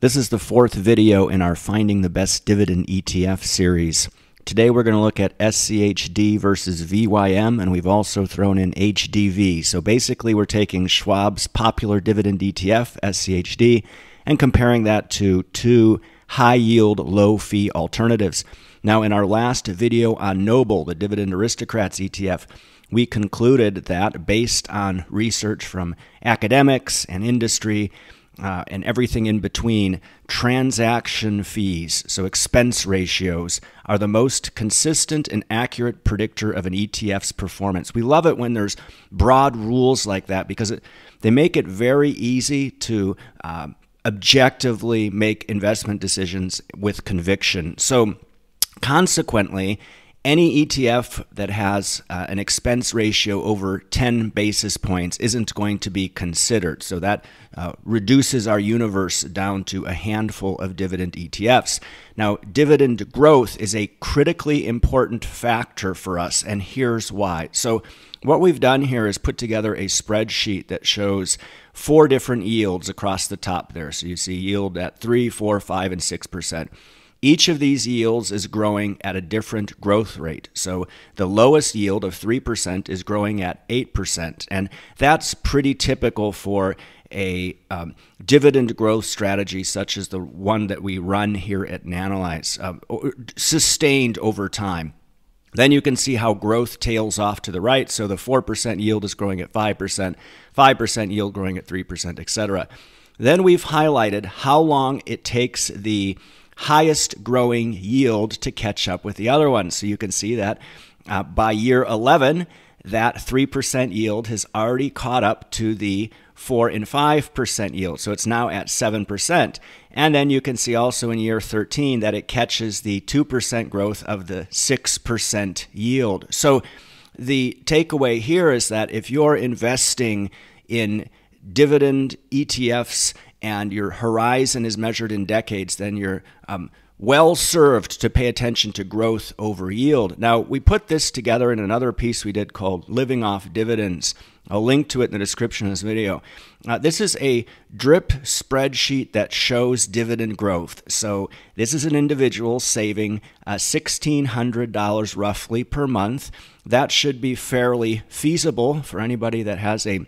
This is the fourth video in our Finding the Best Dividend ETF series. Today we're going to look at SCHD versus VYM, and we've also thrown in HDV. So basically we're taking Schwab's popular dividend ETF, SCHD, and comparing that to two high-yield, low-fee alternatives. Now in our last video on NOBL, the Dividend Aristocrats ETF, we concluded that based on research from academics and industry, and everything in between, transaction fees, so expense ratios, are the most consistent and accurate predictor of an ETF's performance. We love it when there's broad rules like that because they make it very easy to objectively make investment decisions with conviction. So consequently, any ETF that has an expense ratio over 10 basis points isn't going to be considered. So that reduces our universe down to a handful of dividend ETFs. Now, dividend growth is a critically important factor for us, and here's why. So what we've done here is put together a spreadsheet that shows four different yields across the top there. So you see yield at 3, 4, 5, and 6%. Each of these yields is growing at a different growth rate. So the lowest yield of 3% is growing at 8%. And that's pretty typical for a dividend growth strategy such as the one that we run here at Nanalyze, sustained over time. Then you can see how growth tails off to the right. So the 4% yield is growing at 5%, 5% yield growing at 3%, etc. Then we've highlighted how long it takes the highest growing yield to catch up with the other one. So you can see that by year 11, that 3% yield has already caught up to the 4 and 5% yield. So it's now at 7%. And then you can see also in year 13 that it catches the 2% growth of the 6% yield. So the takeaway here is that if you're investing in dividend ETFs and your horizon is measured in decades, then you're well served to pay attention to growth over yield. Now, we put this together in another piece we did called Living Off Dividends. I'll link to it in the description of this video. This is a drip spreadsheet that shows dividend growth. So this is an individual saving $1,600 roughly per month. That should be fairly feasible for anybody that has a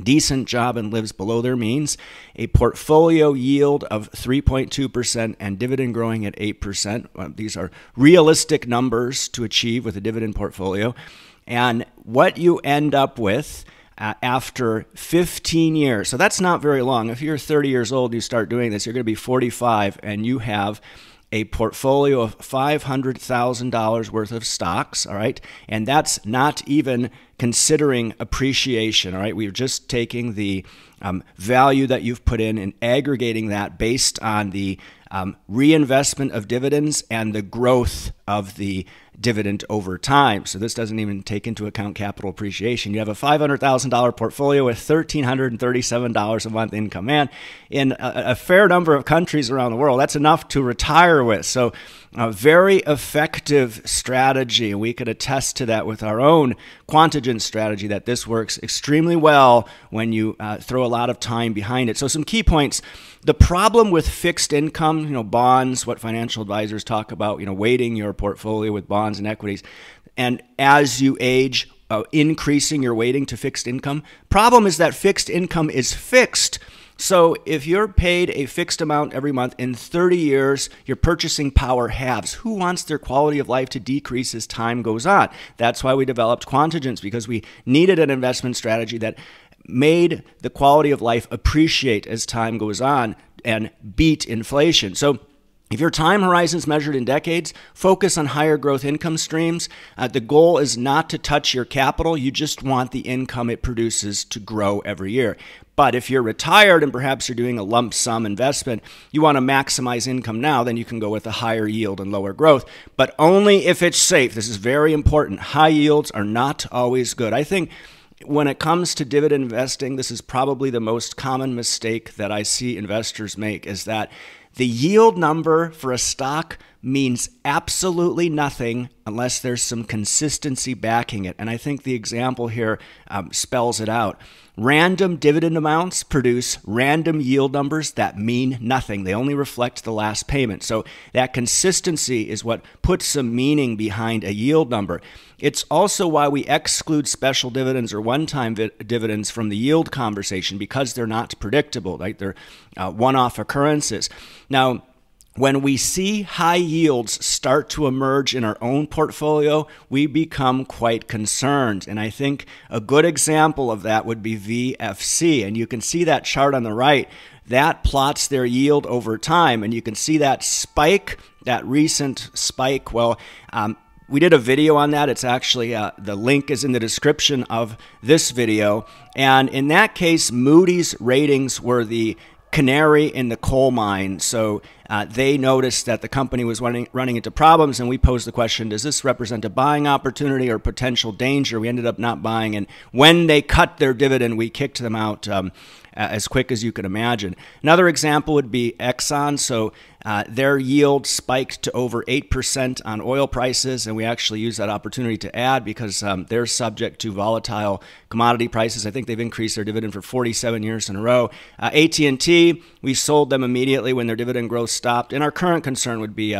decent job and lives below their means, a portfolio yield of 3.2% and dividend growing at 8%. Well, these are realistic numbers to achieve with a dividend portfolio. And what you end up with after 15 years, so that's not very long. If you're 30 years old, you start doing this, you're going to be 45 and you have a portfolio of $500,000 worth of stocks, all right? And that's not even considering appreciation, all right? We're just taking the value that you've put in and aggregating that based on the reinvestment of dividends and the growth of the dividend over time. So this doesn't even take into account capital appreciation. You have a $500,000 portfolio with $1,337 a month income. And in a fair number of countries around the world, that's enough to retire with. So a very effective strategy. We could attest to that with our own Quantigence strategy, that this works extremely well when you throw a lot of time behind it. So some key points. The problem with fixed income, you know, bonds, what financial advisors talk about, you know, weighting your portfolio with bonds and equities, and as you age, increasing your weighting to fixed income. Problem is that fixed income is fixed. So if you're paid a fixed amount every month, in 30 years, your purchasing power halves. Who wants their quality of life to decrease as time goes on? That's why we developed Quantigence, because we needed an investment strategy that made the quality of life appreciate as time goes on and beat inflation. So if your time horizon's measured in decades, focus on higher growth income streams. The goal is not to touch your capital. You just want the income it produces to grow every year. But if you're retired and perhaps you're doing a lump sum investment, you want to maximize income now, then you can go with a higher yield and lower growth, but only if it's safe. This is very important. High yields are not always good. I think when it comes to dividend investing, this is probably the most common mistake that I see investors make, is that The yield number for a stock means absolutely nothing unless there's some consistency backing it. And I think the example here spells it out. Random dividend amounts produce random yield numbers that mean nothing. They only reflect the last payment. So that consistency is what puts some meaning behind a yield number. It's also why we exclude special dividends or one-time dividends from the yield conversation, because they're not predictable, right? They're one-off occurrences. Now, when we see high yields start to emerge in our own portfolio, we become quite concerned. And I think a good example of that would be VFC. And you can see that chart on the right. That plots their yield over time. And you can see that spike, that recent spike. Well, we did a video on that. It's actually, the link is in the description of this video. And in that case, Moody's ratings were the canary in the coal mine. So they noticed that the company was running into problems, and we posed the question, does this represent a buying opportunity or potential danger? We ended up not buying, and when they cut their dividend, we kicked them out as quick as you can imagine. Another example would be Exxon. So their yield spiked to over 8% on oil prices, and we actually used that opportunity to add because they're subject to volatile commodity prices. I think they've increased their dividend for 47 years in a row. AT&T, we sold them immediately when their dividend growth stopped. And our current concern would be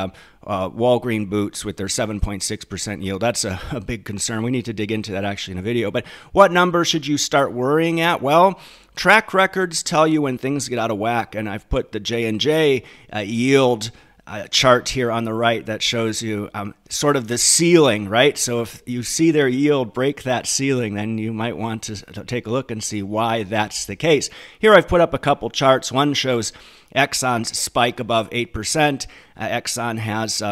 Walgreen Boots with their 7.6% yield. That's a big concern. We need to dig into that actually in a video. But what number should you start worrying at? Well, track records tell you when things get out of whack. And I've put the J&J yield chart here on the right that shows you sort of the ceiling, right? So if you see their yield break that ceiling, then you might want to take a look and see why that's the case. Here I've put up a couple charts. One shows Exxon's spike above 8%. Exxon has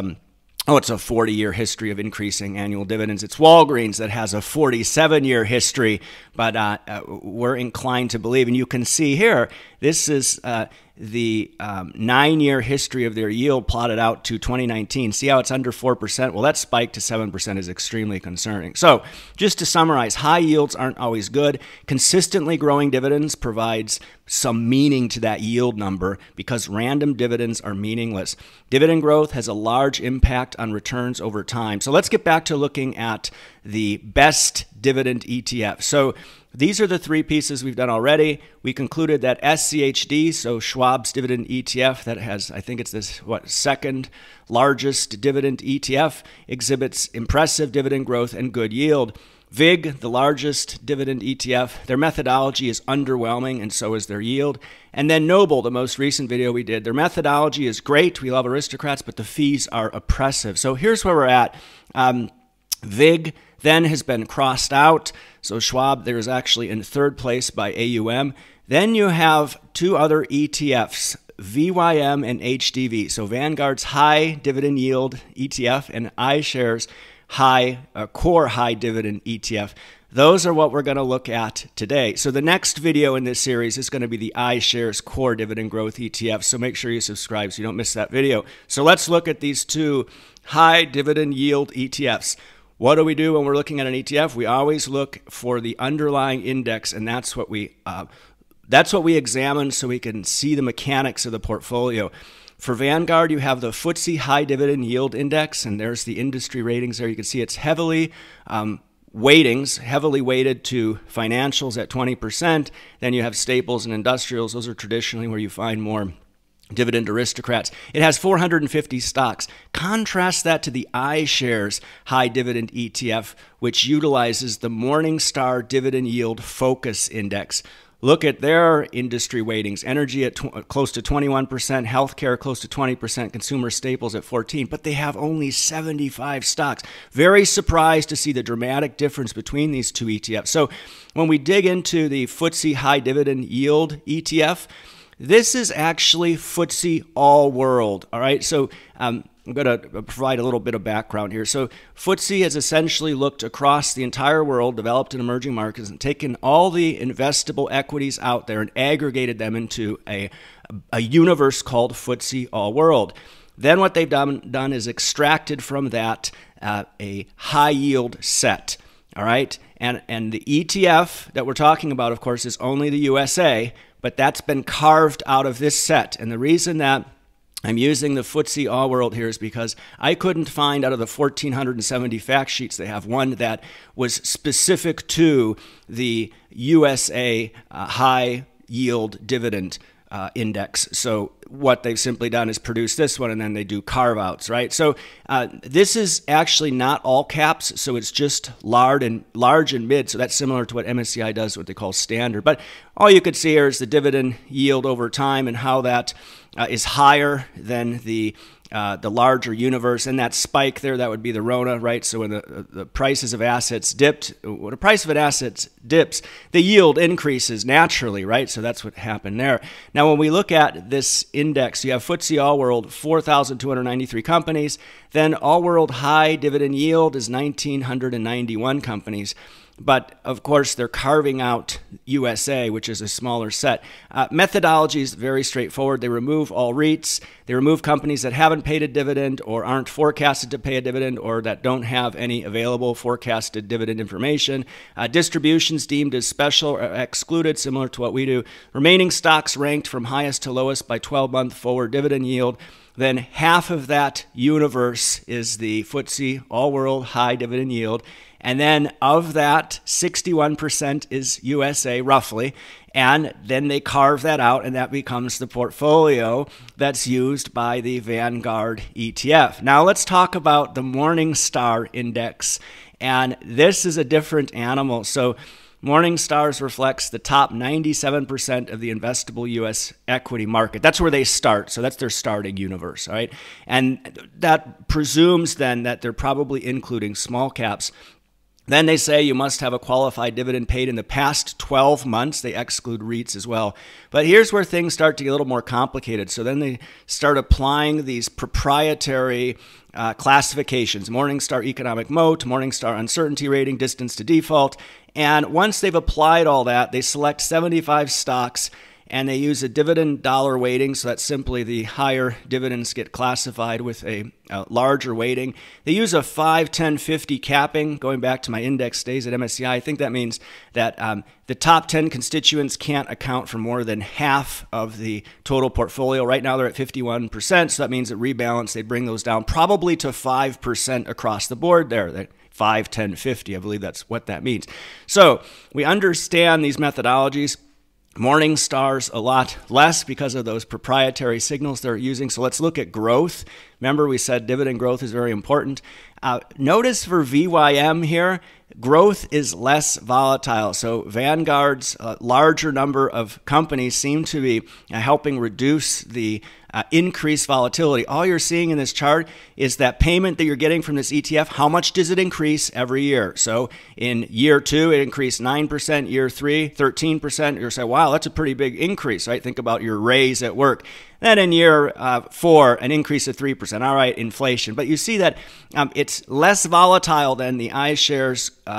it's a 40-year history of increasing annual dividends. It's Walgreens that has a 47-year history, but we're inclined to believe, and you can see here, this is the 9-year history of their yield plotted out to 2019. See how it's under 4%? Well, that spike to 7% is extremely concerning. So just to summarize, high yields aren't always good. Consistently growing dividends provides some meaning to that yield number because random dividends are meaningless. Dividend growth has a large impact on returns over time. So let's get back to looking at the best dividend ETF. So these are the three pieces we've done already. We concluded that SCHD, so Schwab's dividend ETF that has, I think it's this, second largest dividend ETF, exhibits impressive dividend growth and good yield. VIG, the largest dividend ETF, their methodology is underwhelming and so is their yield. And then NOBL, the most recent video we did, their methodology is great. We love aristocrats, but the fees are oppressive. So here's where we're at. VIG then has been crossed out. So Schwab there is actually in third place by AUM. Then you have two other ETFs, VYM and HDV. So Vanguard's high dividend yield ETF and iShares high core high dividend ETF. Those are what we're going to look at today. So the next video in this series is going to be the iShares Core Dividend Growth ETF. So make sure you subscribe so you don't miss that video. So let's look at these two high dividend yield ETFs. What do we do when we're looking at an ETF? We always look for the underlying index, and that's what we examine so we can see the mechanics of the portfolio. For Vanguard, you have the FTSE High Dividend Yield Index, and there's the industry ratings there. You can see it's heavily heavily weighted to financials at 20%. Then you have staples and industrials. Those are traditionally where you find more dividend aristocrats. It has 450 stocks. Contrast that to the iShares High Dividend ETF, which utilizes the Morningstar Dividend Yield Focus Index. Look at their industry weightings. Energy at close to 21%, healthcare close to 20%, consumer staples at 14%, but they have only 75 stocks. Very surprised to see the dramatic difference between these two ETFs. So when we dig into the FTSE High Dividend Yield ETF, this is actually FTSE All World, all right? So I'm going to provide a little bit of background here. So FTSE has essentially looked across the entire world, developed and emerging markets, and taken all the investable equities out there and aggregated them into a universe called FTSE All World. Then what they've done is extracted from that a high yield set, all right? And the ETF that we're talking about, of course, is only the USA, but that's been carved out of this set. And the reason that I'm using the FTSE All World here is because I couldn't find out of the 1,470 fact sheets, they have one that was specific to the USA High Yield Dividend Index. So what they've simply done is produce this one, and then they do carve-outs, right? So this is actually not all caps, so it's just large and mid, so that's similar to what MSCI does, what they call standard. But all you could see here is the dividend yield over time and how that is higher than the larger universe. And that spike there, that would be the RONA, right? So when the prices of assets dipped, when the price of an asset dips, the yield increases naturally, right? So that's what happened there. Now, when we look at this index, you have FTSE All World, 4,293 companies. Then All World High Dividend Yield is 1,991 companies. But of course, they're carving out USA, which is a smaller set. Methodology is very straightforward. They remove all REITs. They remove companies that haven't paid a dividend or aren't forecasted to pay a dividend or that don't have any available forecasted dividend information. Distributions deemed as special are excluded, similar to what we do. Remaining stocks ranked from highest to lowest by 12-month forward dividend yield. Then half of that universe is the FTSE All World High Dividend Yield. And then of that, 61% is USA, roughly. And then they carve that out, and that becomes the portfolio that's used by the Vanguard ETF. Now let's talk about the Morningstar Index. And this is a different animal. So Morningstar reflects the top 97% of the investable U.S. equity market. That's where they start. So that's their starting universe, all right? And that presumes then that they're probably including small caps. Then they say you must have a qualified dividend paid in the past 12 months. They exclude REITs as well. But here's where things start to get a little more complicated. So then they start applying these proprietary classifications, Morningstar Economic Moat, Morningstar Uncertainty Rating, Distance to Default. And once they've applied all that, they select 75 stocks and they use a dividend dollar weighting, so that's simply the higher dividends get classified with a larger weighting. They use a 5, 10, 50 capping, going back to my index days at MSCI. I think that means that the top 10 constituents can't account for more than half of the total portfolio. Right now they're at 51%, so that means at rebalance they bring those down probably to 5% across the board there. 5, 10, 50, I believe that's what that means. So we understand these methodologies. Morningstar's a lot less because of those proprietary signals they're using. So let's look at growth. Remember, we said dividend growth is very important. Notice for VYM here, growth is less volatile. So Vanguard's larger number of companies seem to be helping reduce the increased volatility. All you're seeing in this chart is that payment that you're getting from this ETF, how much does it increase every year? So in year 2, it increased 9%, year 3, 13%. You're saying, wow, that's a pretty big increase, right? Think about your raise at work. Then in year 4, an increase of 3%. All right, inflation. But you see that it's less volatile than the iShares ETF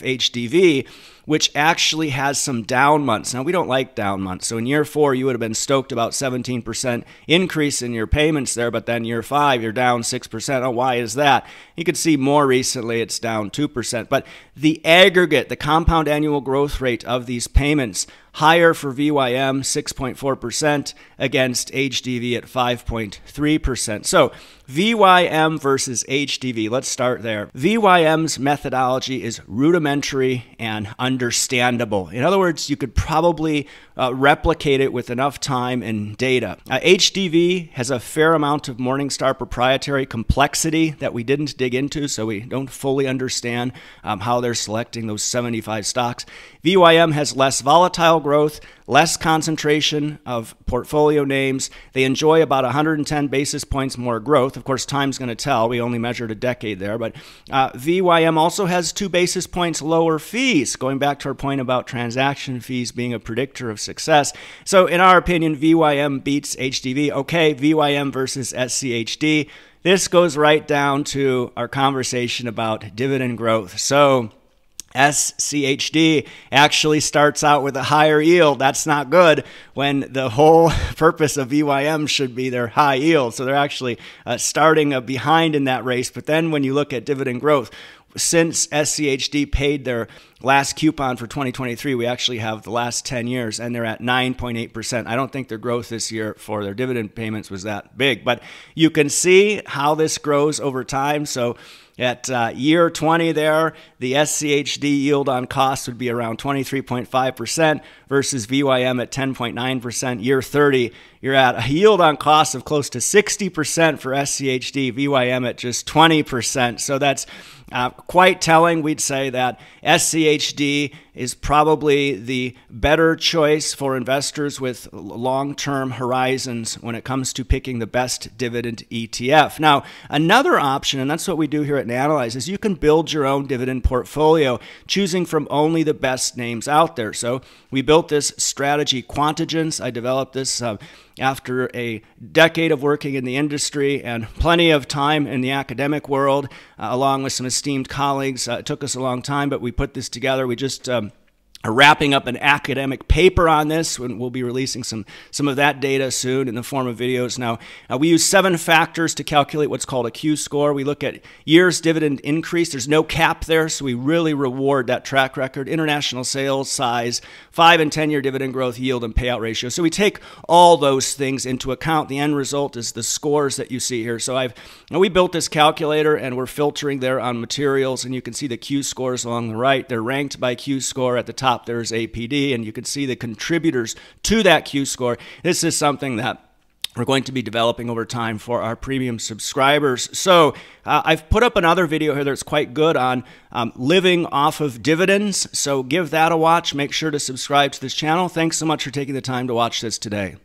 HDV, which actually has some down months. Now, we don't like down months. So in year 4, you would have been stoked about 17% increase in your payments there, but then year 5, you're down 6%. Oh, why is that? You could see more recently, it's down 2%. But the aggregate, the compound annual growth rate of these payments, higher for VYM, 6.4% against HDV at 5.3%. So VYM versus HDV, let's start there. VYM's methodology is rudimentary and understandable. In other words, you could probably replicate it with enough time and data. HDV has a fair amount of Morningstar proprietary complexity that we didn't dig into, so we don't fully understand how they're selecting those 75 stocks. VYM has less volatile growth, less concentration of portfolio names. They enjoy about 110 basis points more growth. Of course, time's going to tell. We only measured a decade there. But VYM also has 2 basis points lower fees, going back to our point about transaction fees being a predictor of success. So in our opinion, VYM beats HDV. Okay, VYM versus SCHD. This goes right down to our conversation about dividend growth. So SCHD actually starts out with a higher yield. That's not good when the whole purpose of VYM should be their high yield. So they're actually starting behind in that race. But then when you look at dividend growth, Since SCHD paid their last coupon for 2023, we actually have the last 10 years, and they're at 9.8%. I don't think their growth this year for their dividend payments was that big, but you can see how this grows over time. So at year 20 there, the SCHD yield on cost would be around 23.5% versus VYM at 10.9%. Year 30, you're at a yield on cost of close to 60% for SCHD, VYM at just 20%. So that's quite telling. We'd say that SCHD is probably the better choice for investors with long-term horizons when it comes to picking the best dividend ETF. Now, another option, and that's what we do here at Nanalyze, is you can build your own dividend portfolio, choosing from only the best names out there. So we built this strategy, Quantigence. I developed this after a decade of working in the industry and plenty of time in the academic world, along with some esteemed colleagues. It took us a long time, but we put this together. We just are wrapping up an academic paper on this, and we'll be releasing some of that data soon in the form of videos. Now, we use 7 factors to calculate what's called a Q-score. We look at years dividend increase. There's no cap there, so we really reward that track record, international sales size, 5- and 10-year dividend growth, yield, and payout ratio. So we take all those things into account. The end result is the scores that you see here. So we built this calculator, and we're filtering there on materials, and you can see the Q-scores along the right. They're ranked by Q-score at the top. There's APD, and you can see the contributors to that Q-score. This is something that we're going to be developing over time for our premium subscribers. So I've put up another video here that's quite good on living off of dividends. So give that a watch. Make sure to subscribe to this channel. Thanks so much for taking the time to watch this today.